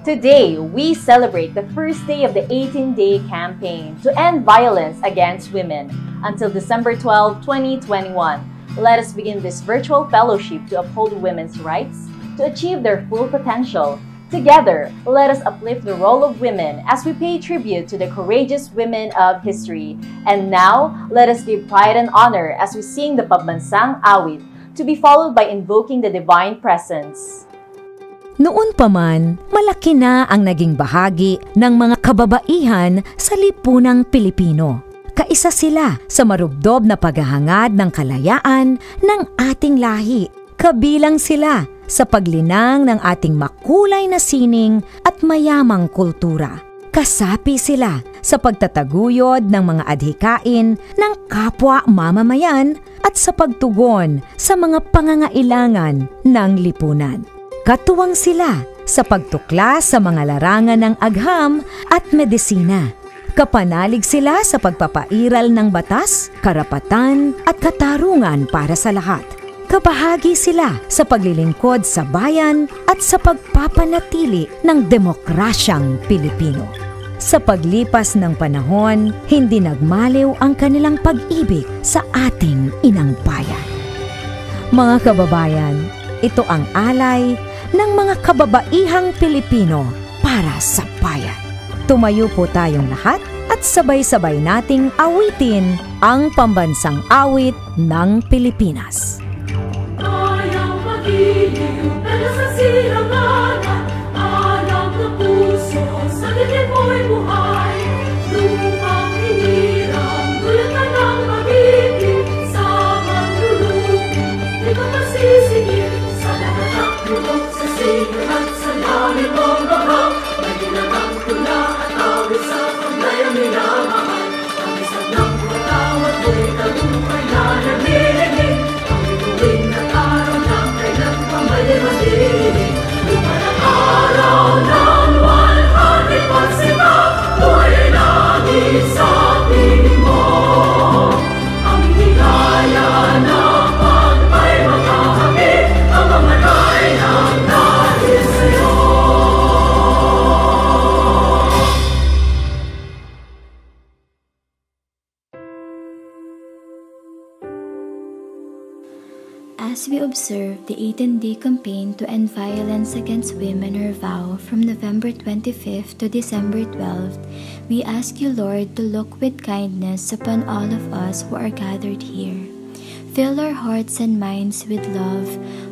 Today, we celebrate the first day of the 18-day campaign to end violence against women until December 12, 2021. Let us begin this virtual fellowship to uphold women's rights, to achieve their full potential. Together, let us uplift the role of women as we pay tribute to the courageous women of history. And now, let us give pride and honor as we sing the Pambansang Awit, to be followed by invoking the Divine Presence. Noon pa man, malaki na ang naging bahagi ng mga kababaihan sa lipunang Pilipino. Kaisa sila sa marubdob na paghahangad ng kalayaan ng ating lahi. Kabilang sila sa paglinang ng ating makulay na sining at mayamang kultura. Kasapi sila sa pagtataguyod ng mga adhikain ng kapwa mamamayan at sa pagtugon sa mga pangangailangan ng lipunan. Katuwang sila sa pagtuklas sa mga larangan ng agham at medisina. Kapanalig sila sa pagpapairal ng batas, karapatan at katarungan para sa lahat. Kabahagi sila sa paglilingkod sa bayan at sa pagpapanatili ng demokrasyang Pilipino. Sa paglipas ng panahon, hindi nagmaliw ang kanilang pag-ibig sa ating inang bayan. Mga kababayan, ito ang alay ng mga kababaihang Pilipino para sa bayan. Tumayo po tayong lahat at sabay-sabay nating awitin ang pambansang awit ng Pilipinas. As we observe the 18-day campaign to end violence against women, or vow, from November 25th to December 12th, we ask you, Lord, to look with kindness upon all of us who are gathered here. Fill our hearts and minds with love,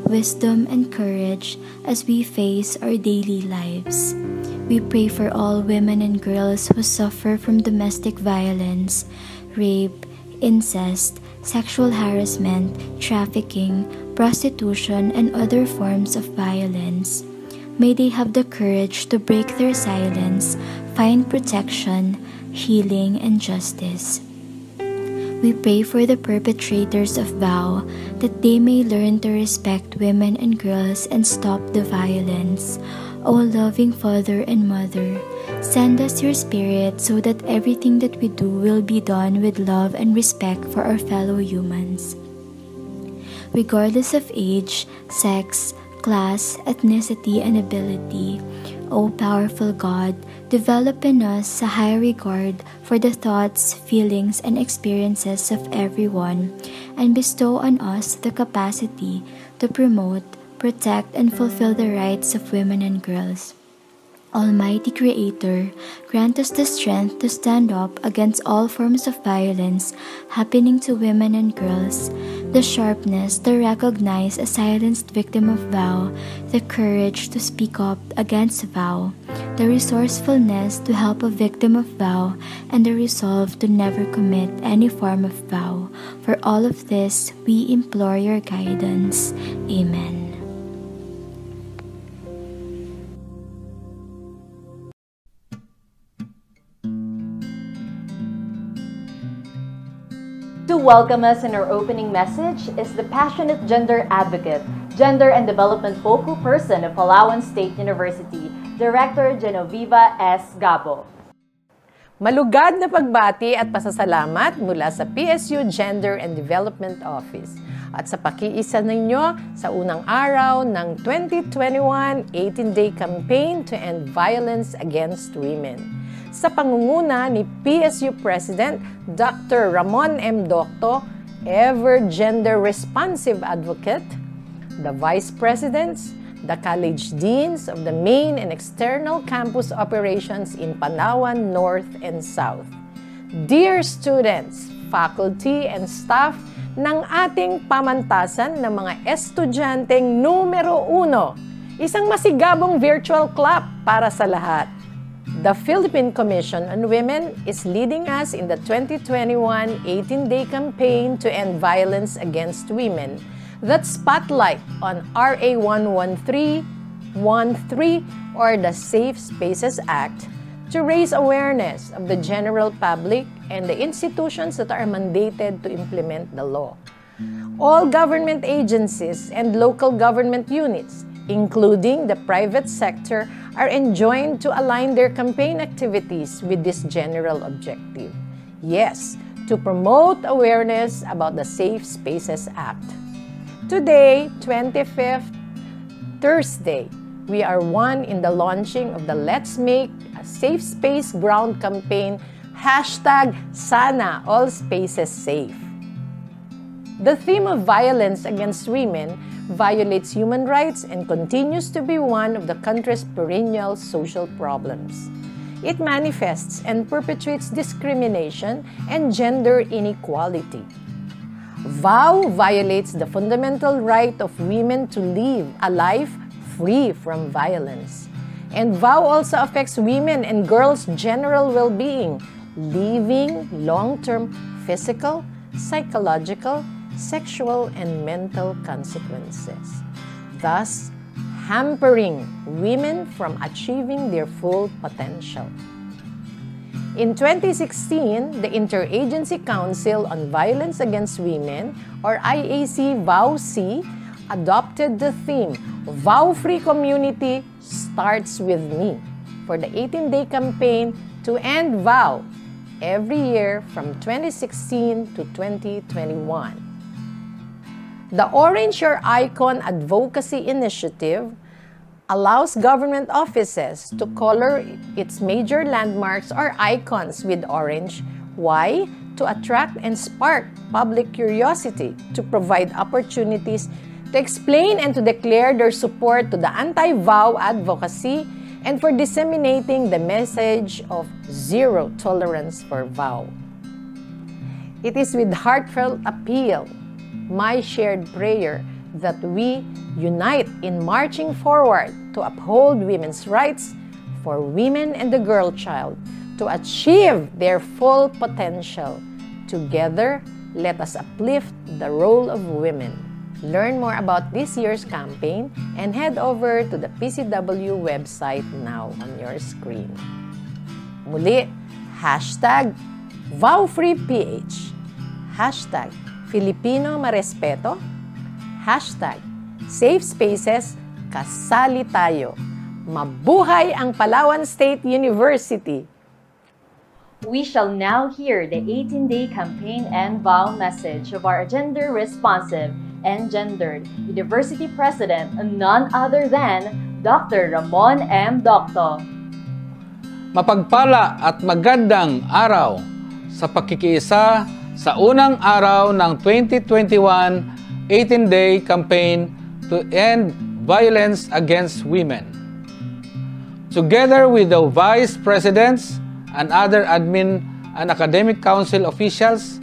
wisdom, and courage as we face our daily lives. We pray for all women and girls who suffer from domestic violence, rape, incest, sexual harassment, trafficking, prostitution, and other forms of violence. May they have the courage to break their silence, find protection, healing, and justice. We pray for the perpetrators of vow, that they may learn to respect women and girls and stop the violence. O loving Father and Mother, send us your Spirit so that everything that we do will be done with love and respect for our fellow humans. Regardless of age, sex, class, ethnicity, and ability, O powerful God, develop in us a high regard for the thoughts, feelings, and experiences of everyone, and bestow on us the capacity to promote, protect, and fulfill the rights of women and girls. Almighty Creator, grant us the strength to stand up against all forms of violence happening to women and girls, the sharpness to recognize a silenced victim of vow, the courage to speak up against vow, the resourcefulness to help a victim of vow, and the resolve to never commit any form of vow. For all of this, we implore your guidance. Amen. To welcome us in our opening message is the passionate gender advocate, gender and development focal person of Palawan State University, Director Genoveva S. Gabo. Malugad na pagbati at pasasalamat mula sa PSU Gender and Development Office. at sa pakiisa ninyo sa unang araw ng 2021 18-day campaign to end violence against women. Sa pangunguna ni PSU President Dr. Ramon M. Docto, ever gender-responsive advocate, the Vice Presidents, the College Deans of the main and external campus operations in Palawan North and South. Dear students, faculty, and staff ng ating pamantasan ng mga estudyanteng numero 1, isang masigabong virtual clap para sa lahat. The Philippine Commission on Women is leading us in the 2021 18-day campaign to end violence against women that spotlight on RA 11313 or the Safe Spaces Act, to raise awareness of the general public and the institutions that are mandated to implement the law. All government agencies and local government units, including the private sector, are enjoined to align their campaign activities with this general objective. Yes, to promote awareness about the Safe Spaces Act. Today, 25th Thursday, we are one in the launching of the Let's Make a Safe Space Ground campaign, #SanaAllSpacesSafe. The theme of violence against women violates human rights and continues to be one of the country's perennial social problems. It manifests and perpetuates discrimination and gender inequality. VOW violates the fundamental right of women to live a life free from violence. And VOW also affects women and girls' general well-being, leaving long-term physical, psychological, sexual, and mental consequences, thus hampering women from achieving their full potential. In 2016, the Interagency Council on Violence Against Women, or IAC VOW-C, adopted the theme, VOW-Free Community Starts With Me, for the 18-day campaign to end VOW every year from 2016 to 2021. The Orange Your Icon Advocacy Initiative allows government offices to color its major landmarks or icons with orange. Why? To attract and spark public curiosity, to provide opportunities to explain and to declare their support to the anti-VOW advocacy, and for disseminating the message of zero tolerance for VOW. It is with heartfelt appeal, my shared prayer, that we unite in marching forward to uphold women's rights for women and the girl child, to achieve their full potential. Together, let us uplift the role of women. Learn more about this year's campaign and head over to the PCW website now on your screen. Muli, #VOWFreePH, #FilipinoMarespeto, #SafeSpaces, kasali tayo. Mabuhay ang Palawan State University! We shall now hear the 18-day campaign and VOW message of our gender-responsive and gendered university president, none other than Dr. Ramon M. Docto. Mapagpala at magandang araw sa pakikiisa sa unang araw ng 2021 18-day campaign to end violence against women. Together with the vice presidents and other admin and academic council officials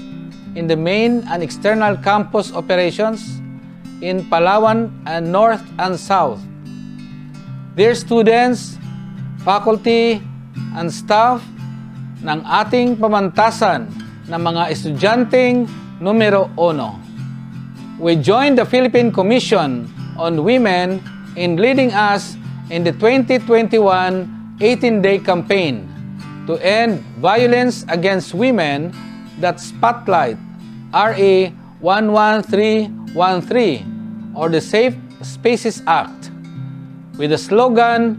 in the main and external campus operations in Palawan and North and South. Dear students, faculty, and staff ng ating pamantasan ng mga estudyanteng numero 1. We joined the Philippine Commission on Women in leading us in the 2021 18-day campaign to end violence against women that spotlight RA 11313 or the Safe Spaces Act with the slogan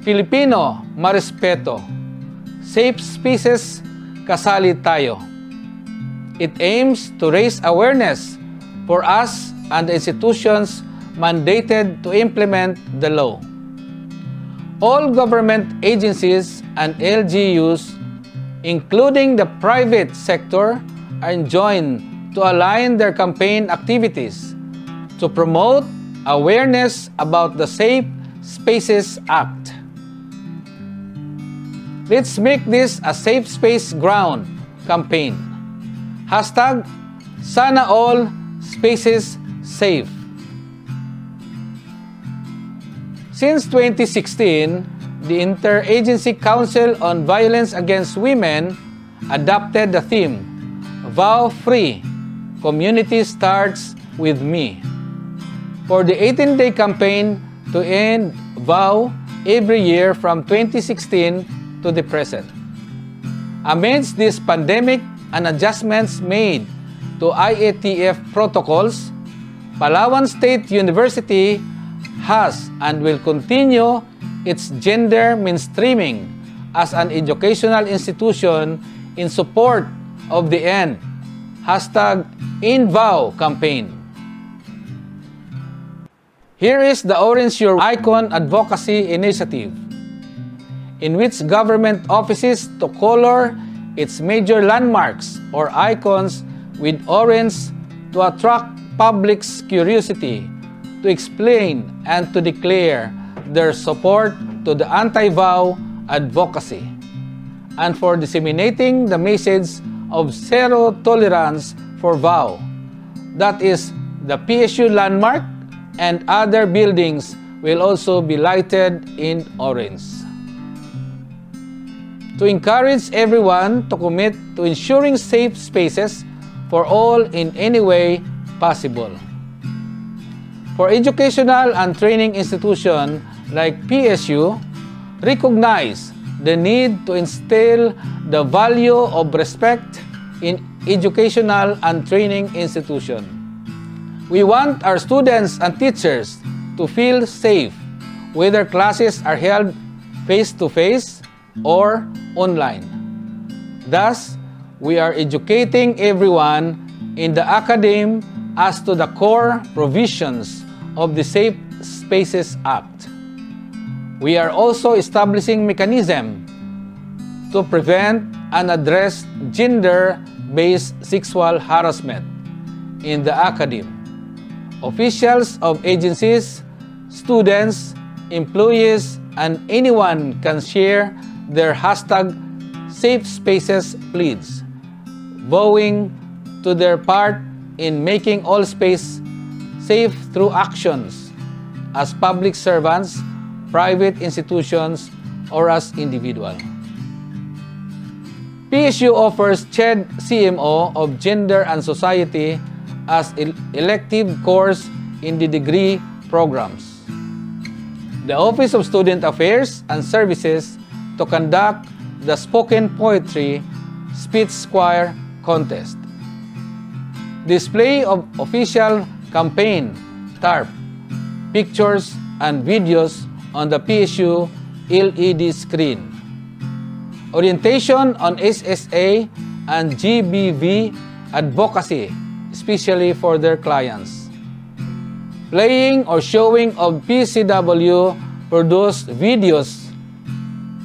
Filipino Marespeto, Safe Spaces Kasali Tayo. It aims to raise awareness for us and the institutions mandated to implement the law. All government agencies and LGUs, including the private sector, are enjoined to align their campaign activities to promote awareness about the Safe Spaces Act. Let's make this a Safe Space Ground campaign. Hashtag Sana All Spaces Safe. Since 2016, the Interagency Council on Violence Against Women adopted the theme, Vow Free, Community Starts With Me, for the 18-day campaign to end vow every year from 2016 to the present. Amidst this pandemic and adjustments made to IATF protocols, Palawan State University has and will continue its gender mainstreaming as an educational institution in support of the end #InVow campaign. Here is the Orange Your Icon Advocacy Initiative, in which government offices to color its major landmarks or icons with orange to attract public's curiosity, to explain and to declare their support to the anti-vow advocacy, and for disseminating the message of zero tolerance for vow, that is, the PSU landmark and other buildings will also be lighted in orange. To encourage everyone to commit to ensuring safe spaces for all in any way possible. For educational and training institutions like PSU, recognize the need to instill the value of respect in educational and training institutions. We want our students and teachers to feel safe whether classes are held face-to-face or online. Thus, we are educating everyone in the academy as to the core provisions of the Safe Spaces Act. We are also establishing mechanisms to prevent and address gender-based sexual harassment in the academy. Officials of agencies, students, employees, and anyone can share their #SafeSpaces pleads, vowing to their part in making all space safe through actions as public servants, private institutions, or as individuals. PSU offers CHED CMO of Gender and Society as an elective course in the degree programs. The Office of Student Affairs and Services to conduct the Spoken Poetry Speech Choir Contest. Display of official campaign, TARP, pictures and videos on the PSU LED screen. Orientation on SSA and GBV advocacy, especially for their clients. Playing or showing of PCW-produced videos,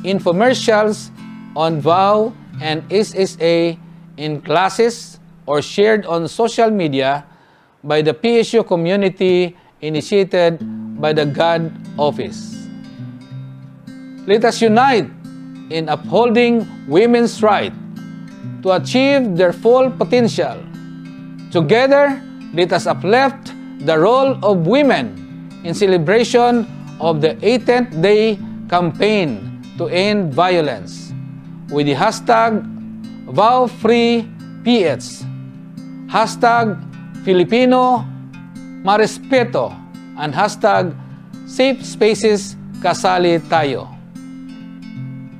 infomercials on VOW and SSA in classes, or shared on social media by the PSU community initiated by the GAD office. Let us unite in upholding women's right to achieve their full potential. Together, let us uplift the role of women in celebration of the 18th Day campaign to end violence with the #VowFreePH. #Filipino Marespeto and #SafeSpacesKasali Tayo.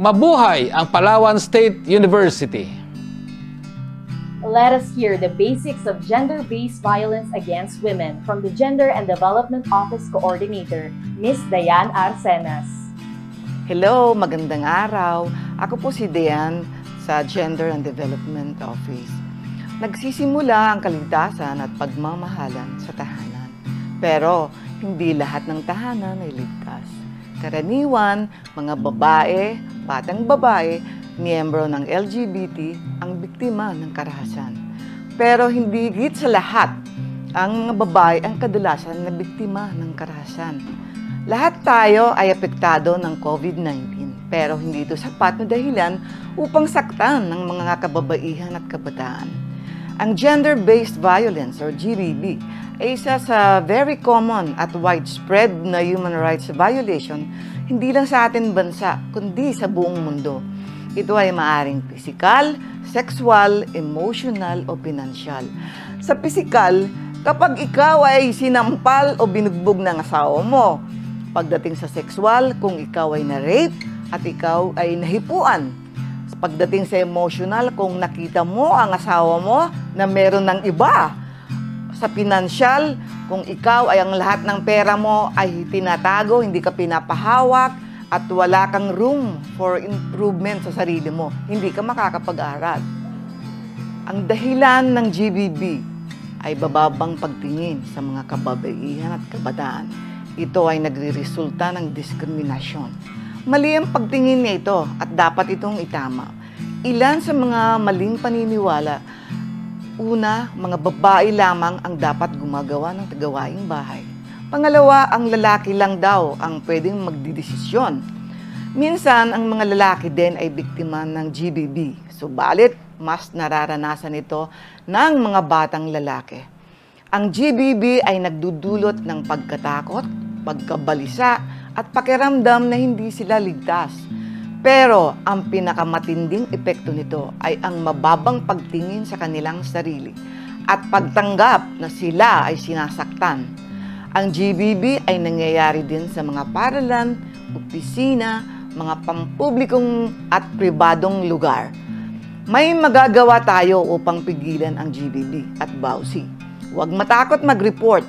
Mabuhay ang Palawan State University! Let us hear the basics of gender-based violence against women from the Gender and Development Office Coordinator, Ms. Diane Arsenas. Hello! Magandang araw! Ako po si Diane sa Gender and Development Office. Nagsisimula ang kaligtasan at pagmamahalan sa tahanan. Pero hindi lahat ng tahanan ay ligtas. Karaniwan, mga babae, batang babae, miyembro ng LGBT ang biktima ng karahasan. Pero hindi higit sa lahat, ang mga babae ang kadalasan na biktima ng karahasan. Lahat tayo ay apektado ng COVID-19. Pero hindi ito sapat na dahilan upang saktan ng mga kababaihan at kabataan. Ang gender-based violence or GBV ay isa sa very common at widespread na human rights violation hindi lang sa ating bansa kundi sa buong mundo. Ito ay maaring pisikal, sexual, emotional o pinansyal. Sa pisikal, kapag ikaw ay sinampal o binugbog ng asawa mo. Pagdating sa sexual, kung ikaw ay na-rape, at ikaw ay nahipuan. Pagdating sa emotional, kung nakita mo ang asawa mo na meron ng iba. Sa pinansyal, kung ikaw ay ang lahat ng pera mo ay tinatago, hindi ka pinapahawak, at wala kang room for improvement sa sarili mo, hindi ka makakapag-aral. Ang dahilan ng GBV ay bababang pagtingin sa mga kababaihan at kabataan. Ito ay nagre-resulta ng diskriminasyon. Mali ang pagtingin niya ito at dapat itong itama. Ilan sa mga maling paniniwala, una, mga babae lamang ang dapat gumagawa ng tagawaing bahay. Pangalawa, ang lalaki lang daw ang pwedeng magdidesisyon. Minsan, ang mga lalaki din ay biktima ng GBV. Subalit, mas nararanasan ito ng mga batang lalaki. Ang GBV ay nagdudulot ng pagkatakot, pagkabalisa, at pakiramdam na hindi sila ligtas. Pero ang pinakamatinding epekto nito ay ang mababang pagtingin sa kanilang sarili at pagtanggap na sila ay sinasaktan. Ang GBV ay nangyayari din sa mga paralan, opisina, mga pampublikong at pribadong lugar. May magagawa tayo upang pigilan ang GBV at BAUSI. Huwag matakot mag-report.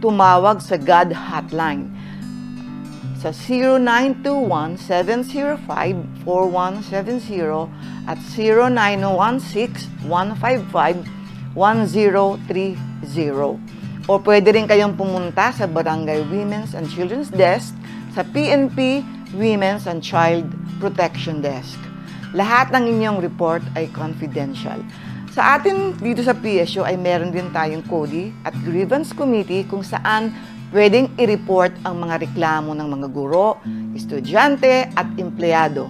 Tumawag sa GAD Hotline sa 0921-705-4170 at 0916-155-1030. O pwede rin kayong pumunta sa Barangay Women's and Children's Desk sa PNP Women's and Child Protection Desk. Lahat ng inyong report ay confidential. Sa atin dito sa PSU ay meron din tayong CODI at Grievance Committee kung saan pwedeng i-report ang mga reklamo ng mga guro, estudyante at empleyado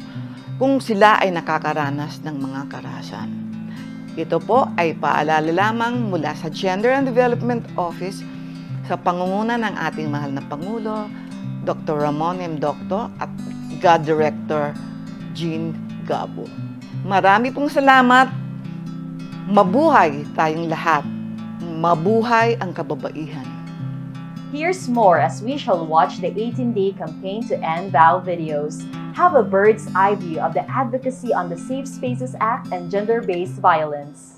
kung sila ay nakakaranas ng mga karahasan. Ito po ay paalala lamang mula sa Gender and Development Office sa pangunguna ng ating mahal na Pangulo, Dr. Ramon M. Docto at GAD Director Jean Gabo. Marami pong salamat. Mabuhay tayong lahat. Mabuhay ang kababaihan. Here's more as we shall watch the 18-day campaign to end BAW videos, have a bird's eye view of the advocacy on the Safe Spaces Act and gender-based violence.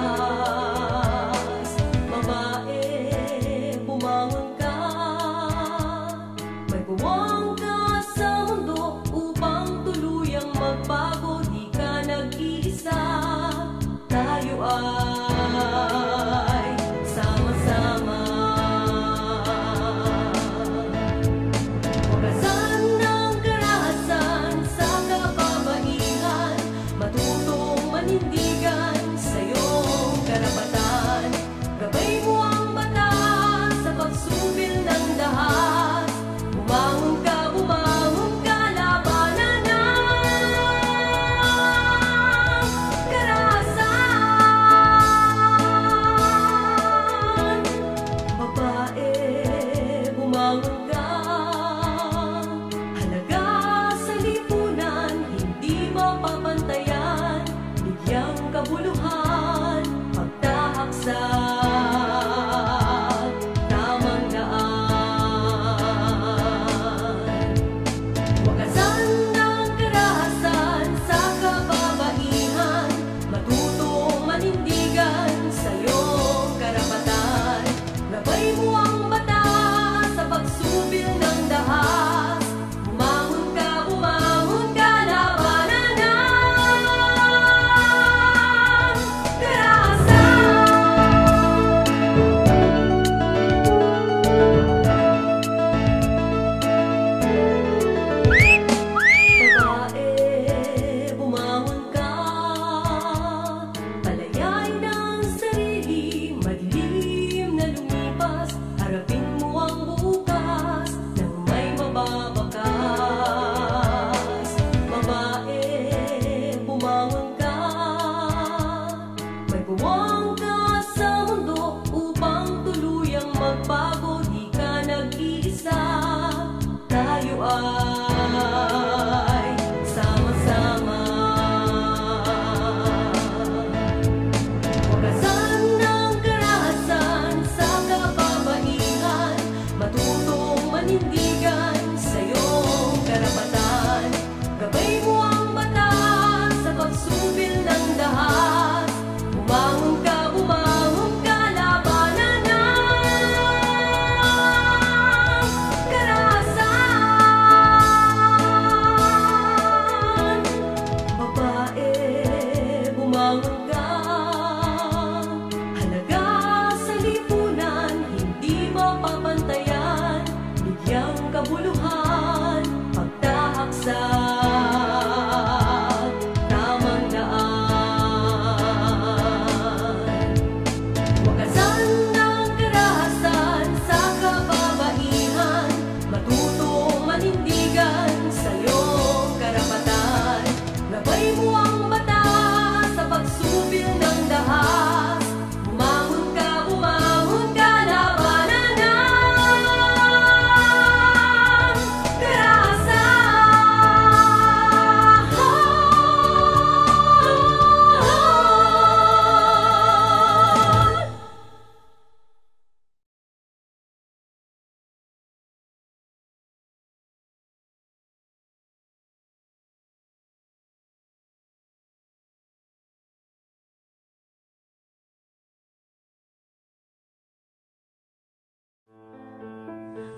Bye.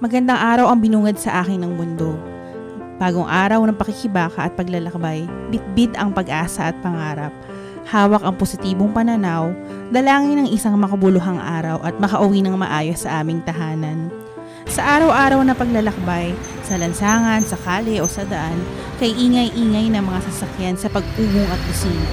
Magandang araw ang binungad sa akin ng mundo. Bagong araw ng pakikibaka at paglalakbay, bitbit ang pag-asa at pangarap. Hawak ang positibong pananaw, dalangin ng isang makabuluhang araw at makauwi ng maayos sa aming tahanan. Sa araw-araw na paglalakbay, sa lansangan, sa kali o sa daan, kay ingay-ingay ng mga sasakyan sa pag-ugong at usina.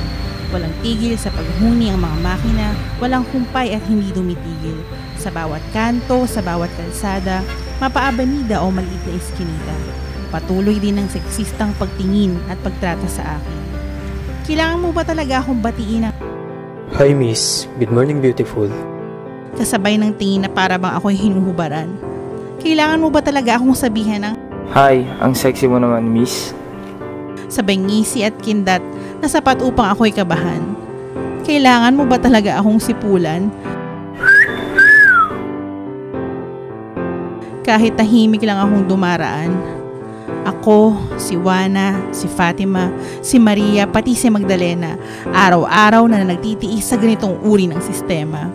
Walang tigil sa paghuni ang mga makina, walang humpay at hindi tumitigil. Sa bawat kanto, sa bawat kalsada, mapaabanida o maliit na eskinita. Patuloy din ang seksistang pagtingin at pagtrata sa akin. Kailangan mo ba talaga akong batiin ang... Hi miss, good morning beautiful. Kasabay ng tingin na para bang ako'y hinuhubaran. Kailangan mo ba talaga akong sabihan ng... Hi, ang sexy mo naman miss. Sabay ngisi at kindat na sapat upang ako'y kabahan. Kailangan mo ba talaga akong sipulan? Kahit tahimik lang akong dumaraan. Ako, si Juana, si Fatima, si Maria, pati si Magdalena, araw-araw na nagtitiis sa ganitong uri ng sistema.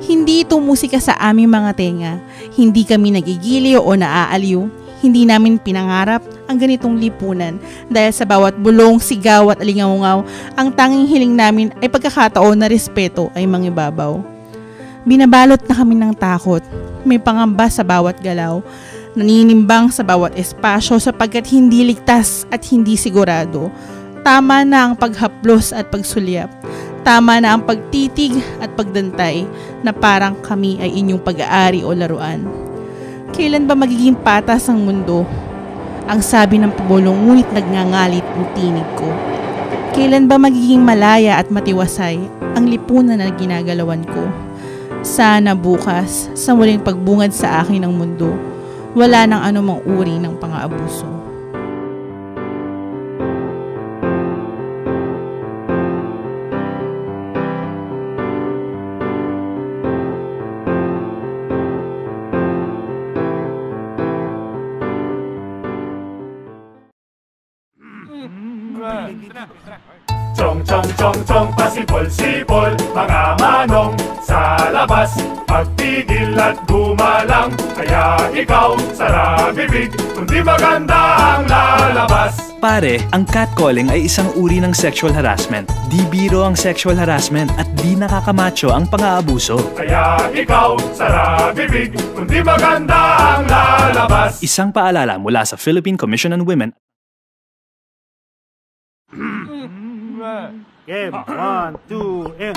Hindi ito musika sa aming mga tenga. Hindi kami nagigiliw o naaaliw. Hindi namin pinangarap ang ganitong lipunan dahil sa bawat bulong, sigaw at alingaungaw, ang tanging hiling namin ay pagkakataon na respeto ay mangibabaw. Binabalot na kami ng takot, may pangamba sa bawat galaw, naninimbang sa bawat espasyo sapagkat hindi ligtas at hindi sigurado. Tama na ang paghaplos at pagsulyap, tama na ang pagtitig at pagdantay na parang kami ay inyong pag-aari o laruan. Kailan ba magiging patas ang mundo? Ang sabi ng pabulong ngunit nagngangalit ang tinig ko. Kailan ba magiging malaya at matiwasay ang lipunan na ginagalawan ko? Sana bukas sa muling pagbungad sa akin ng mundo, wala nang anumang uri ng pang-aabuso. Chong-chong-chong-chong, pasipol-sipol, mga manong sa labas, pagtigil at gumalang, kaya ikaw sarap bibig, kundi maganda ang lalabas. Pare, ang catcalling ay isang uri ng sexual harassment. Di biro ang sexual harassment at di nakakamacho ang pang-aabuso. Kaya ikaw sarap bibig, kundi maganda ang lalabas. Isang paalala mula sa Philippine Commission on Women. Game, one, two, and...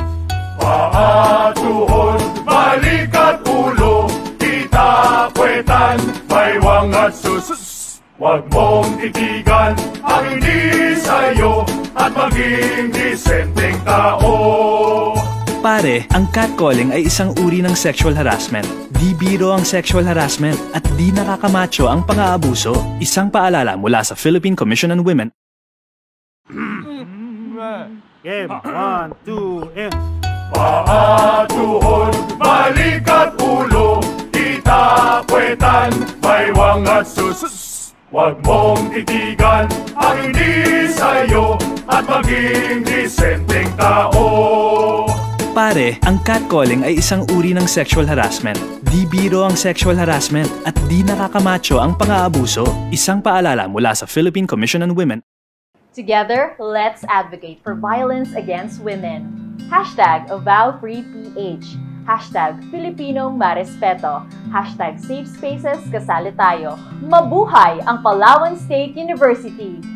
Paatuhon, balik at ulo, kitapwetan, baywang at sus. Huwag mong itigan ang hindi sa'yo at maging disenteng tao. Pare, ang catcalling ay isang uri ng sexual harassment. Di biro ang sexual harassment at di nakakamacho ang pang-aabuso. Isang paalala mula sa Philippine Commission on Women. Game, one, two, and... Paatuhon, balik at ulo, kitapwetan, baywang at sus. Huwag mong titigan ang hindi sa'yo at maging disenteng tao. Pare, ang catcalling ay isang uri ng sexual harassment. Di biro ang sexual harassment at di nakakamacho ang pang-aabuso. Isang paalala mula sa Philippine Commission on Women. Together, let's advocate for violence against women. #AvowFreePH. #PilipinoMarespeto. #SafeSpaces Kasali Tayo. Mabuhay ang Palawan State University!